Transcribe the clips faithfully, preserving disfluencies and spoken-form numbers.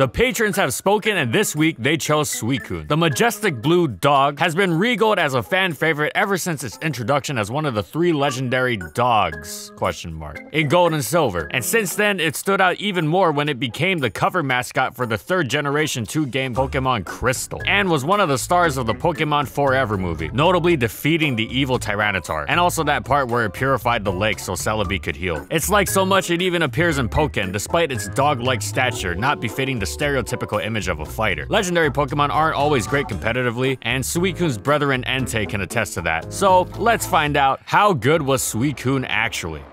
The patrons have spoken, and this week they chose Suicune. The majestic blue dog has been regaled as a fan favorite ever since its introduction as one of the three legendary dogs, question mark, in Gold and Silver. And since then, it stood out even more when it became the cover mascot for the third generation two game Pokemon Crystal, and was one of the stars of the Pokemon Forever movie, notably defeating the evil Tyranitar, and also that part where it purified the lake so Celebi could heal. It's like so much it even appears in Pokken, despite its dog-like stature not befitting the stereotypical image of a fighter. Legendary Pokemon aren't always great competitively, and Suicune's brethren Entei can attest to that. So let's find out, how good was Suicune actually?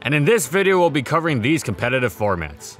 And in this video, we'll be covering these competitive formats.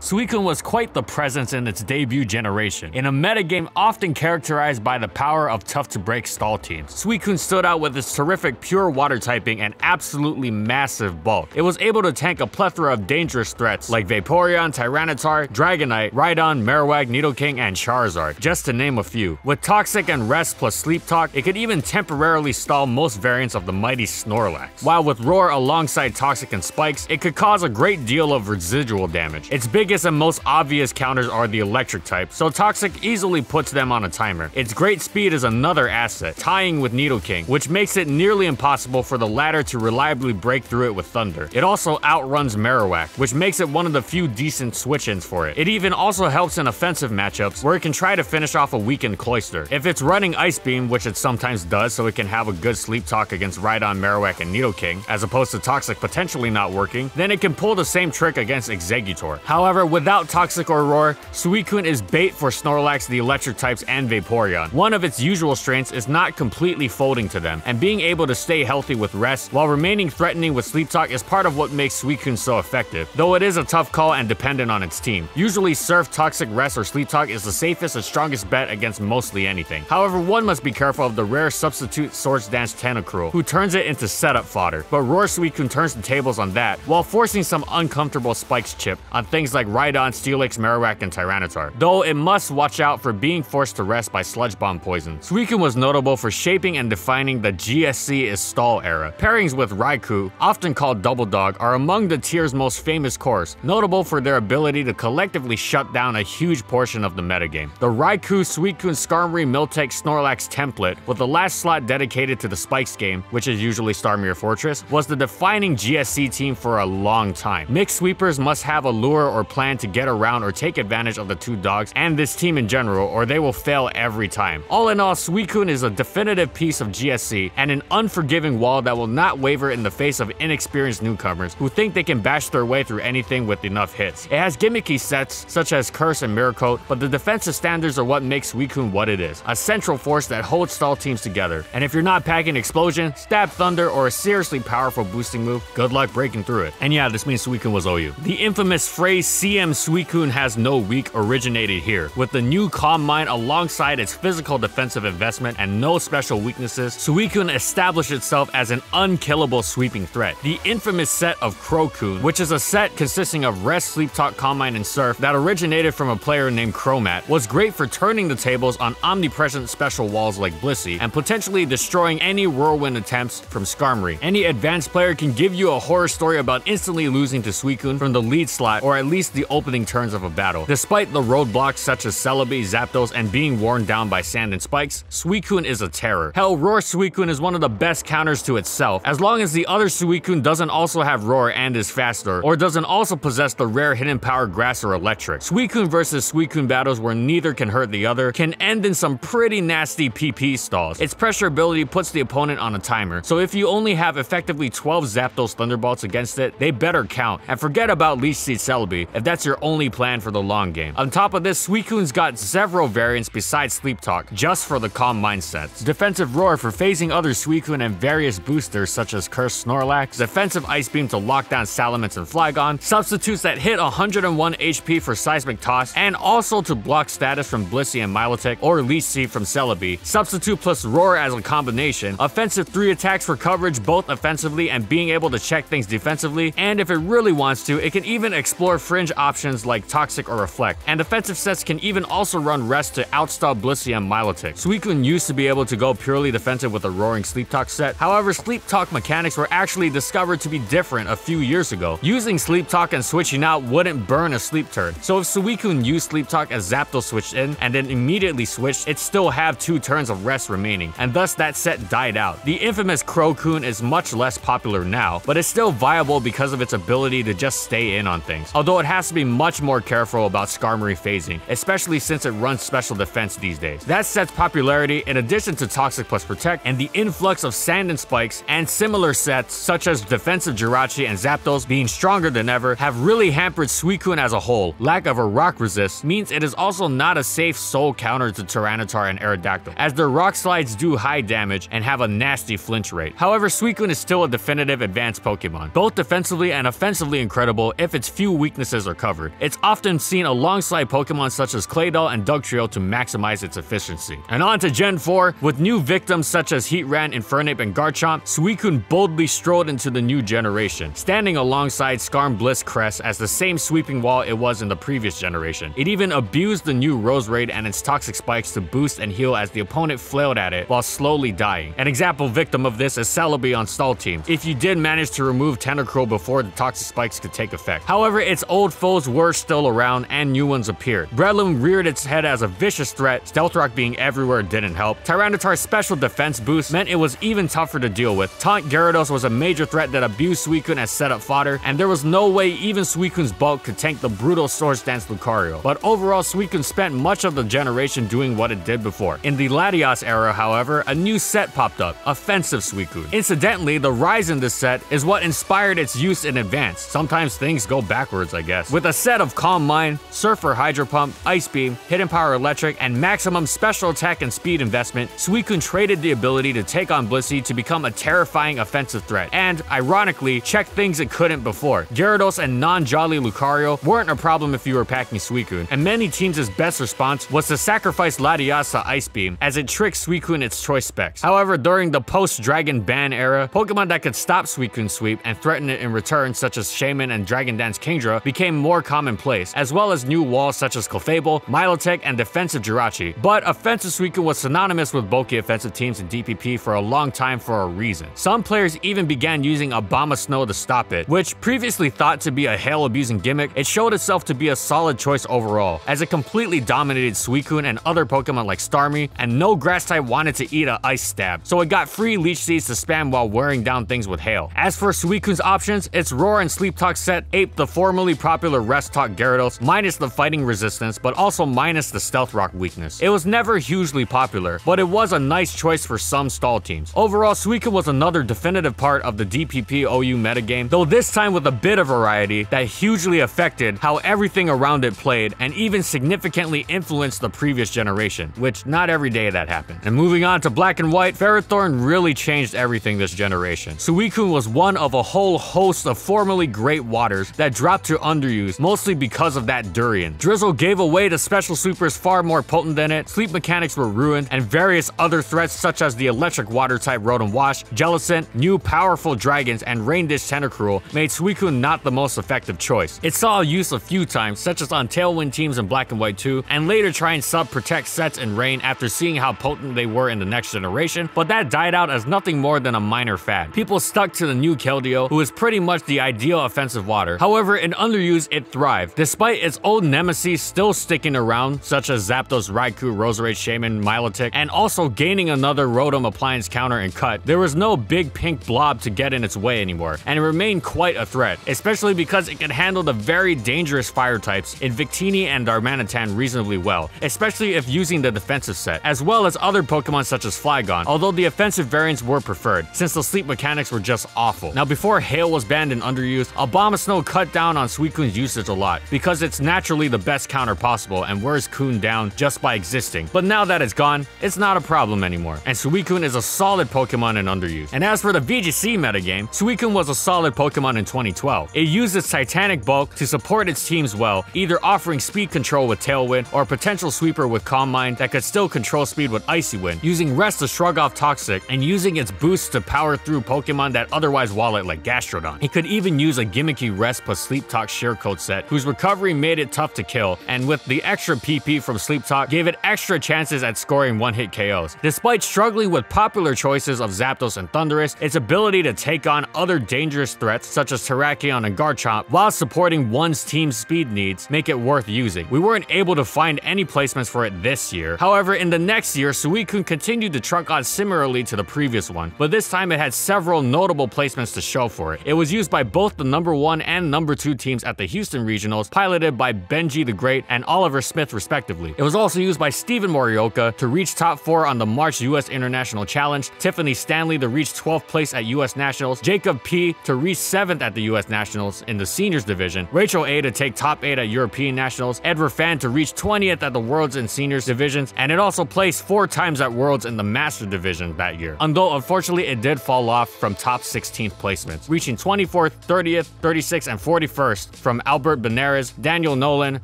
Suicune was quite the presence in its debut generation. In a metagame often characterized by the power of tough-to-break stall teams, Suicune stood out with its terrific pure water typing and absolutely massive bulk. It was able to tank a plethora of dangerous threats like Vaporeon, Tyranitar, Dragonite, Rhydon, Marowak, Nidoking, and Charizard, just to name a few. With Toxic and Rest plus Sleep Talk, it could even temporarily stall most variants of the mighty Snorlax. While with Roar alongside Toxic and Spikes, it could cause a great deal of residual damage. Its big and most obvious counters are the electric type, so Toxic easily puts them on a timer. Its great speed is another asset, tying with Nidoking, which makes it nearly impossible for the latter to reliably break through it with Thunder. It also outruns Marowak, which makes it one of the few decent switch-ins for it. It even also helps in offensive matchups, where it can try to finish off a weakened Cloyster. If it's running Ice Beam, which it sometimes does, so it can have a good sleep talk against Rhydon, Marowak, and Nidoking, as opposed to Toxic potentially not working, then it can pull the same trick against Exeggutor. However, without Toxic or Roar, Suicune is bait for Snorlax, the electric types, and Vaporeon. One of its usual strengths is not completely folding to them, and being able to stay healthy with Rest while remaining threatening with Sleep Talk is part of what makes Suicune so effective, though it is a tough call and dependent on its team. Usually Surf, Toxic, Rest, or Sleep Talk is the safest and strongest bet against mostly anything. However, one must be careful of the rare substitute Swords Dance Tentacruel, who turns it into setup fodder, but Roar Suicune turns the tables on that while forcing some uncomfortable Spikes chip on things like Rhydon, Steelix, Marowak, and Tyranitar, though it must watch out for being forced to rest by Sludge Bomb poison. Suicune was notable for shaping and defining the G S C is stall era. Pairings with Raikou, often called Double Dog, are among the tier's most famous cores, notable for their ability to collectively shut down a huge portion of the metagame. The Raikou, Suicune, Skarmory, Milotic, Snorlax template, with the last slot dedicated to the Spikes game, which is usually Starmere Fortress, was the defining G S C team for a long time. Mixed sweepers must have a lure or plan to get around or take advantage of the two dogs and this team in general, or they will fail every time. All in all, Suicune is a definitive piece of G S C and an unforgiving wall that will not waver in the face of inexperienced newcomers who think they can bash their way through anything with enough hits. It has gimmicky sets such as Curse and Miracle, but the defensive standards are what makes Suicune what it is, a central force that holds stall teams together. And if you're not packing Explosion, Stab Thunder, or a seriously powerful boosting move, good luck breaking through it. And yeah, this means Suicune was O U. The infamous phrase C M Suicune has no weak originated here. With the new Calm Mind alongside its physical defensive investment and no special weaknesses, Suicune established itself as an unkillable sweeping threat. The infamous set of Crocoon, which is a set consisting of Rest, Sleep Talk, Calm Mind, and Surf that originated from a player named Cromat, was great for turning the tables on omnipresent special walls like Blissey and potentially destroying any whirlwind attempts from Skarmory. Any advanced player can give you a horror story about instantly losing to Suicune from the lead slot or at least the opening turns of a battle. Despite the roadblocks such as Celebi, Zapdos, and being worn down by Sand and Spikes, Suicune is a terror. Hell, Roar Suicune is one of the best counters to itself, as long as the other Suicune doesn't also have Roar and is faster, or doesn't also possess the rare hidden power Grass or Electric. Suicune versus Suicune battles where neither can hurt the other can end in some pretty nasty P P stalls. Its pressure ability puts the opponent on a timer, so if you only have effectively twelve Zapdos Thunderbolts against it, they better count, and forget about Leech Seed Celebi, if that's your only plan for the long game. On top of this, Suicune's got several variants besides Sleep Talk, just for the Calm Mind sets. Defensive Roar for phasing other Suicune and various boosters such as Cursed Snorlax, defensive Ice Beam to lock down Salamence and Flygon, substitutes that hit one hundred one H P for Seismic Toss, and also to block status from Blissey and Milotic, or Leech Seed from Celebi, substitute plus Roar as a combination, offensive three attacks for coverage both offensively and being able to check things defensively, and if it really wants to, it can even explore fringe damage options like Toxic or Reflect, and defensive sets can even also run Rest to outstall Blissey and Milotic. Suicune used to be able to go purely defensive with a Roaring Sleep Talk set, however Sleep Talk mechanics were actually discovered to be different a few years ago. Using Sleep Talk and switching out wouldn't burn a Sleep turn, so if Suicune used Sleep Talk as Zapdos switched in and then immediately switched, it'd still have two turns of Rest remaining, and thus that set died out. The infamous Crocoon is much less popular now, but it's still viable because of its ability to just stay in on things, although it has to be much more careful about Skarmory phasing, especially since it runs special defense these days. That set's popularity, in addition to Toxic plus Protect and the influx of Sand and Spikes and similar sets such as defensive Jirachi and Zapdos being stronger than ever, have really hampered Suicune as a whole. Lack of a rock resist means it is also not a safe sole counter to Tyranitar and Aerodactyl, as their rock slides do high damage and have a nasty flinch rate. However, Suicune is still a definitive advanced Pokemon, both defensively and offensively incredible if its few weaknesses are covered. It's often seen alongside Pokemon such as Claydol and Dugtrio to maximize its efficiency. And on to Gen four, with new victims such as Heatran, Infernape, and Garchomp, Suicune boldly strolled into the new generation, standing alongside Skarmbliss Crest as the same sweeping wall it was in the previous generation. It even abused the new Rose Raid and its Toxic Spikes to boost and heal as the opponent flailed at it while slowly dying. An example victim of this is Celebi on Stall Team, if you did manage to remove Tentacruel before the Toxic Spikes could take effect. However, its old foes were still around and new ones appeared. Breloom reared its head as a vicious threat, Stealthrock being everywhere didn't help. Tyranitar's special defense boost meant it was even tougher to deal with. Taunt Gyarados was a major threat that abused Suicune as setup fodder, and there was no way even Suicune's bulk could tank the brutal Swords Dance Lucario. But overall, Suicune spent much of the generation doing what it did before. In the Latias era, however, a new set popped up, Offensive Suicune. Incidentally, the rise in this set is what inspired its use in Advance. Sometimes things go backwards, I guess. With a set of Calm Mind, Surfer Hydro Pump, Ice Beam, Hidden Power Electric, and maximum special attack and speed investment, Suicune traded the ability to take on Blissey to become a terrifying offensive threat, and, ironically, check things it couldn't before. Gyarados and non-jolly Lucario weren't a problem if you were packing Suicune, and many teams' best response was to sacrifice Latias to Ice Beam, as it tricks Suicune its choice specs. However, during the post-Dragon Ban era, Pokemon that could stop Suicune's sweep and threaten it in return, such as Shaymin and Dragon Dance Kingdra, became more commonplace, as well as new walls such as Clefable, Milotic, and defensive Jirachi. But offensive Suicune was synonymous with bulky offensive teams in D P P for a long time for a reason. Some players even began using Abomasnow to stop it, which previously thought to be a hail-abusing gimmick. It showed itself to be a solid choice overall, as it completely dominated Suicune and other Pokemon like Starmie, and no grass type wanted to eat a Ice Stab, so it got free Leech Seeds to spam while wearing down things with hail. As for Suicune's options, its Roar and Sleep Talk set aped the formerly popular Rest Talk Gyarados, minus the fighting resistance, but also minus the Stealth Rock weakness. It was never hugely popular, but it was a nice choice for some stall teams. Overall, Suicune was another definitive part of the D P P O U metagame, though this time with a bit of variety that hugely affected how everything around it played and even significantly influenced the previous generation, which not every day that happened. And moving on to Black and White, Ferrothorn really changed everything this generation. Suicune was one of a whole host of formerly great waters that dropped to underused, mostly because of that durian. Drizzle gave away to special sweepers far more potent than it, sleep mechanics were ruined, and various other threats such as the electric water type Rotom Wash, Jellicent, new powerful dragons, and Rain Dish Tentacruel made Suicune not the most effective choice. It saw use a few times, such as on Tailwind teams in Black and White two, and later trying sub-protect sets in Rain after seeing how potent they were in the next generation, but that died out as nothing more than a minor fad. People stuck to the new Keldeo, who is pretty much the ideal offensive water. However, in underuse, it thrived, despite its old nemesis still sticking around, such as Zapdos, Raikou, Roserade, Shaymin, Milotic, and also gaining another Rotom appliance counter and cut. There was no big pink blob to get in its way anymore, and it remained quite a threat, especially because it could handle the very dangerous fire types Invictini and Darmanitan reasonably well, especially if using the defensive set, as well as other Pokemon such as Flygon, although the offensive variants were preferred, since the sleep mechanics were just awful. Now, before hail was banned in underuse, Abomasnow cut down on Suicune's usage a lot, because it's naturally the best counter possible and wears Coon down just by existing. But now that it's gone, it's not a problem anymore, and Suicune is a solid Pokemon in underuse. And as for the V G C metagame, Suicune was a solid Pokemon in twenty twelve. It used its titanic bulk to support its teams well, either offering speed control with Tailwind or potential sweeper with Calm Mind that could still control speed with Icy Wind, using Rest to shrug off Toxic, and using its boost to power through Pokemon that otherwise wallet like Gastrodon. It could even use a gimmicky Rest plus Sleep Talk Sheer Coat set, whose recovery made it tough to kill, and with the extra P P from Sleep Talk, gave it extra chances at scoring one-hit K Os. Despite struggling with popular choices of Zapdos and Thundurus, its ability to take on other dangerous threats such as Terrakion and Garchomp, while supporting one's team's speed needs, make it worth using. We weren't able to find any placements for it this year. However, in the next year, Suicune continued to truck on similarly to the previous one, but this time it had several notable placements to show for it. It was used by both the number one and number two teams at the Houston Regionals, piloted by Benji the Great and Oliver Smith respectively. It was also used by Steven Morioka to reach top four on the March U S International Challenge, Tiffany Stanley to reach twelfth place at U S Nationals, Jacob P to reach seventh at the U S Nationals in the seniors division, Rachel A to take top eight at European Nationals, Edward Fan to reach twentieth at the Worlds and Seniors divisions, and it also placed four times at Worlds in the Master division that year, although unfortunately it did fall off from top sixteenth placements, reaching twenty-fourth, thirtieth, thirty-sixth, and forty-first from Albert Benares, Daniel Nolan,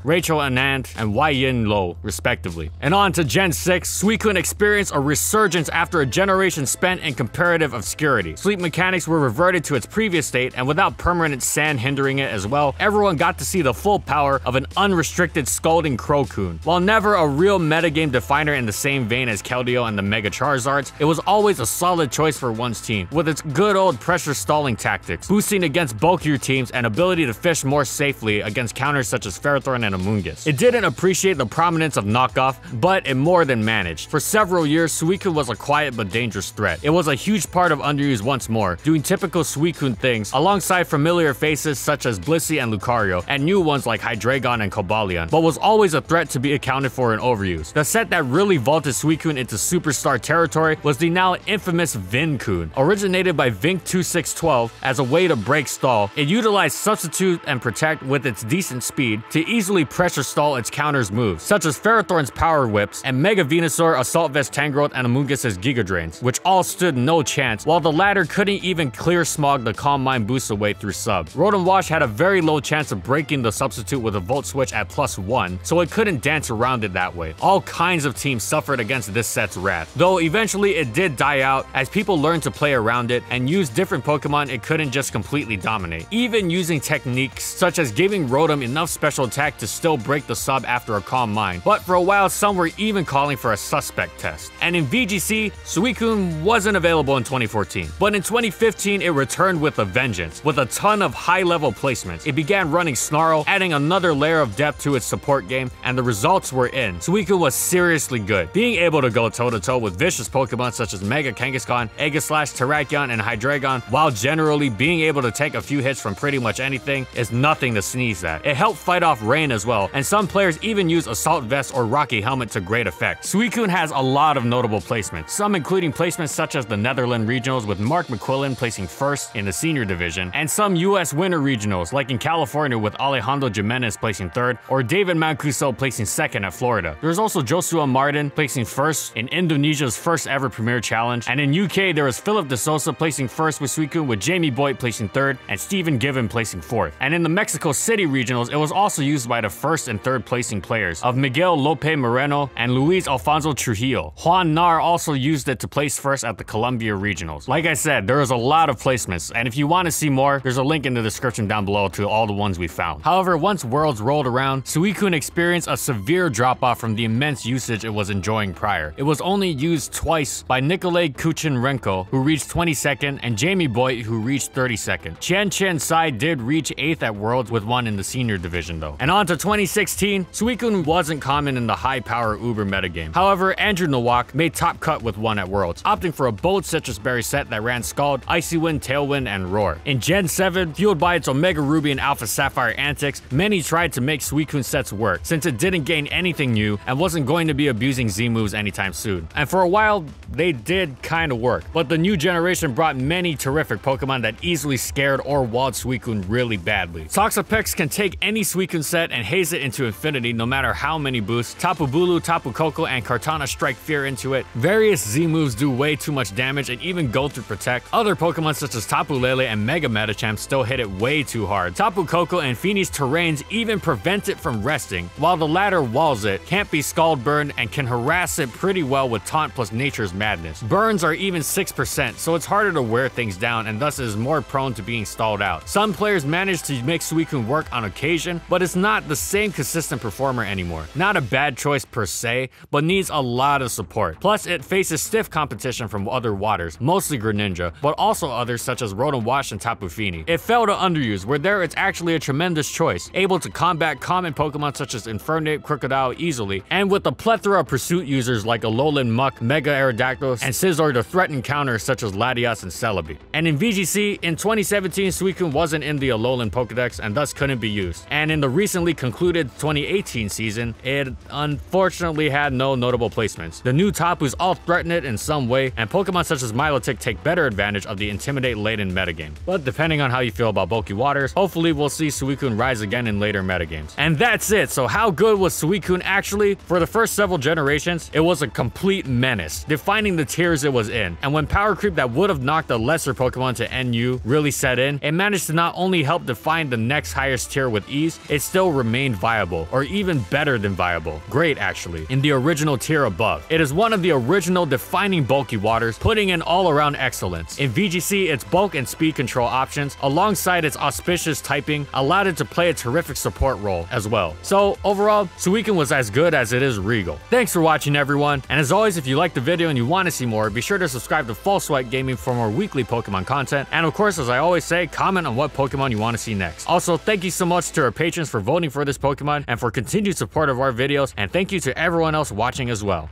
Rachel Anand, and Wai-Yin Lo, respectively. And on to Gen six, Suicune experienced a resurgence after a generation spent in comparative obscurity. Sleep mechanics were reverted to its previous state, and without permanent sand hindering it as well, everyone got to see the full power of an unrestricted Scalding Crocoon. While never a real metagame definer in the same vein as Keldeo and the Mega Charizards, it was always a solid choice for one's team, with its good old pressure stalling tactics, boosting against bulkier teams and ability to fish more safely against counters such as Ferrothorn and Amoongus. It didn't appreciate the prominence of knockoff, but it more than managed. For several years, Suicune was a quiet but dangerous threat. It was a huge part of Underused once more, doing typical Suicune things alongside familiar faces such as Blissey and Lucario, and new ones like Hydreigon and Cobalion, but was always a threat to be accounted for in overuse. The set that really vaulted Suicune into superstar territory was the now infamous Vincune. Originated by Vinc twenty-six twelve as a way to break stall, it utilized Substitute and Protect with its decent speed to easily pressure stall its counter's moves, such as Ferrothorn's Power Whips and Mega Venusaur, Assault Vest Tangrowth, and Amoongus' Giga Drains, which all stood no chance, while the latter couldn't even clear smog the Calm Mind boost away through sub. Rotom Wash had a very low chance of breaking the Substitute with a Volt Switch at plus one, so it couldn't dance around it that way. All kinds of teams suffered against this set's wrath, though eventually it did die out as people learned to play around it and use different Pokemon it couldn't just completely dominate, even using techniques such as giving Rotom enough special attack to still break the sub after a Calm Mind. But for a while, some were even calling for a suspect test. And in V G C, Suicune wasn't available in twenty fourteen, but in twenty fifteen it returned with a vengeance. With a ton of high-level placements, it began running Snarl, adding another layer of depth to its support game, and the results were in. Suicune was seriously good, being able to go toe-to-toe with vicious Pokemon such as Mega Kangaskhan, Aegislash, Terrakion, and Hydreigon, while generally being able to take a few hits from pretty much anything is nothing to sneeze at. It helped fight off rain as well, and some players even use Assault Vest or Rocky Helmet to great effect. Suicune has a lot of notable placements, some including placements such as the Netherlands Regionals with Mark McQuillan placing first in the senior division, and some U S Winter Regionals, like in California with Alejandro Jimenez placing third, or David Mancuso placing second at Florida. There's also Joshua Martin placing first in Indonesia's first ever Premier Challenge, and in U K there is Philip De Sousa placing first with Suicune, with Jamie Boyd placing third and Stephen Given placing fourth. And in the Mexico City Regionals, it was also used by the first and third placing players of Miguel Lope Moreno and Luis Alfonso Trujillo. Juan Nar also used it to place first at the Colombia Regionals. Like I said, there is a lot of placements, and if you want to see more, there's a link in the description down below to all the ones we found. However, once Worlds rolled around, Suicune experienced a severe drop-off from the immense usage it was enjoying prior. It was only used twice by Nikolai Kuchenrenko, who reached twenty-second, and Jamie Boyd, who reached thirty-second. Chen Chen Sai did reach eighth at Worlds with one in the senior division though. And on to twenty sixteen, Suicune wasn't common in the high-power Uber metagame. However, Andrew Nowak made top cut with one at Worlds, opting for a bold Citrus Berry set that ran Scald, Icy Wind, Tailwind, and Roar. In Gen seven, fueled by its Omega Ruby and Alpha Sapphire antics, many tried to make Suicune sets work, since it didn't gain anything new and wasn't going to be abusing Z moves anytime soon. And for a while, they did kind of work, but the new generation brought many terrific Pokemon that easily scared or walled Suicune really badly. Toxapex can take any Suicune set and haze it into infinity no matter how many boosts. Tapu Bulu, Tapu Koko, and Kartana strike fear into it. Various Z moves do way too much damage and even go through Protect. Other Pokemon such as Tapu Lele and Mega Metachamp still hit it way too hard. Tapu Koko and Feeny's Terrains even prevent it from resting, while the latter walls it, can't be Scald burned, and can harass it pretty well with Taunt plus Nature's Madness. Burns are even six percent, so it's harder to wear things down and thus is more prone to being stalled out. Some players managed to make Suicune Suicune work on occasion, but it's not the same consistent performer anymore. Not a bad choice per se, but needs a lot of support. Plus, it faces stiff competition from other waters, mostly Greninja, but also others such as Rotom Wash and Tapu Fini. It fell to underuse, where there it's actually a tremendous choice, able to combat common Pokemon such as Infernape, Crocodile easily, and with a plethora of Pursuit users like Alolan Muck, Mega Aerodactyl, and Scizor to threaten counters such as Latias and Celebi. And in V G C, in twenty seventeen, Suicune wasn't in the Alolan Pokedex and thus couldn't be used. And in the recently concluded twenty eighteen season, it unfortunately had no notable placements. The new Tapus all threaten it in some way, and Pokemon such as Milotic take better advantage of the Intimidate-laden metagame. But depending on how you feel about bulky waters, hopefully we'll see Suicune rise again in later metagames. And that's it! So how good was Suicune actually? For the first several generations, it was a complete menace, defining the tiers it was in. And when power creep that would have knocked a lesser Pokemon to N U really set in, it managed to not only help define the next highest tier with ease, it still remained viable, or even better than viable. Great, actually, in the original tier above. It is one of the original defining bulky waters, putting in all-around excellence. In V G C, its bulk and speed control options, alongside its auspicious typing, allowed it to play a terrific support role as well. So overall, Suicune was as good as it is regal. Thanks for watching, everyone, and as always, if you liked the video and you want to see more, be sure to subscribe to Full Sweat Gaming for more weekly Pokemon content, and of course, as I always say, comment on what Pokemon you want to see next. Also, thank you so much to our patrons for voting for this Pokemon and for continued support of our videos, and thank you to everyone else watching as well.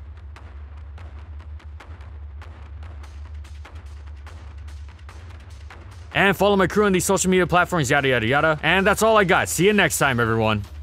And follow my crew on these social media platforms, yada, yada, yada. And that's all I got. See you next time, everyone.